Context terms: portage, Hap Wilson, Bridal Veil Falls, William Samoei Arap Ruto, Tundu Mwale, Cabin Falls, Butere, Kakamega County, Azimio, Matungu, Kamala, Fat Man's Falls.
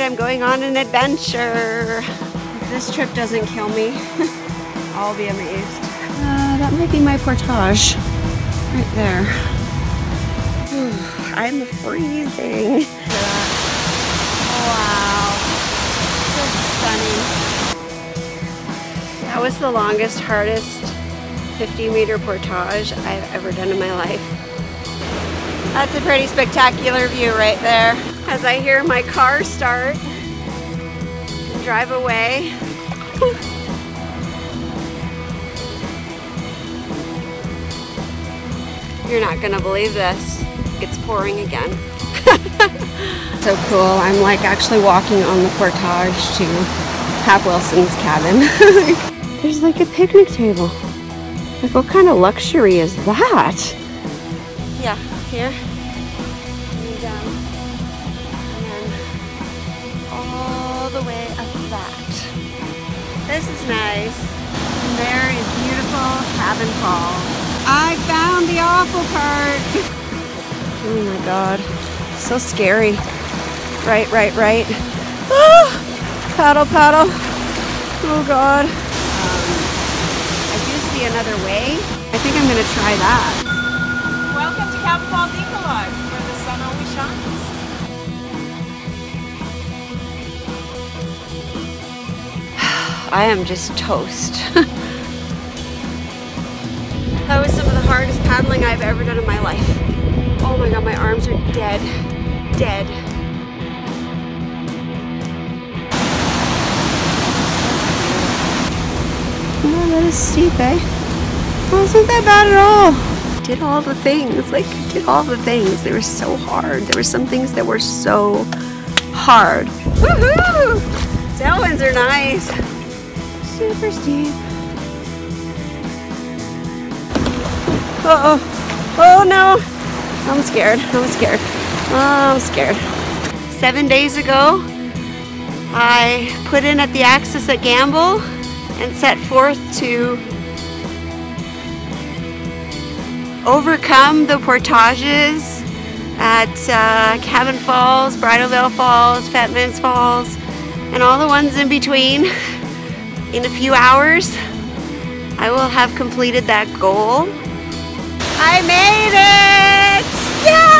right, I'm going on an adventure. If this trip doesn't kill me, I'll be amazed. That might be my portage right there. Ooh, I'm freezing. Wow, that's stunning. That was the longest, hardest 50-meter portage I've ever done in my life. That's a pretty spectacular view right there. As I hear my car start and drive away. You're not gonna believe this. It's pouring again. So cool. I'm like actually walking on the portage to Hap Wilson's cabin. There's like a picnic table. Like, what kind of luxury is that? Yeah, here. And down. And then all the way up that. This is nice. And there is beautiful Cabin Falls. I found the awful part. Oh my God, so scary. Right. Oh, paddle. Oh God. I do see another way. I think I'm gonna try that. Welcome to Cabin Falls Eco-Lodge, where the sun always shines. I am just toast. That was some of the hardest paddling I've ever done in my life. Oh my God, my arms are dead, dead. Oh, that is steep, eh? Wasn't that bad at all. Did all the things, like did all the things. They were so hard. There were some things that were so hard. Woohoo! Tailwinds are nice. Super steep. Uh-oh. Oh no. I'm scared. 7 days ago, I put in at the Axis at Gamble and set forth to overcome the portages at Cabin Falls, Bridal Veil Falls, Fat Man's Falls, and all the ones in between. In a few hours, I will have completed that goal. I made it! Yeah!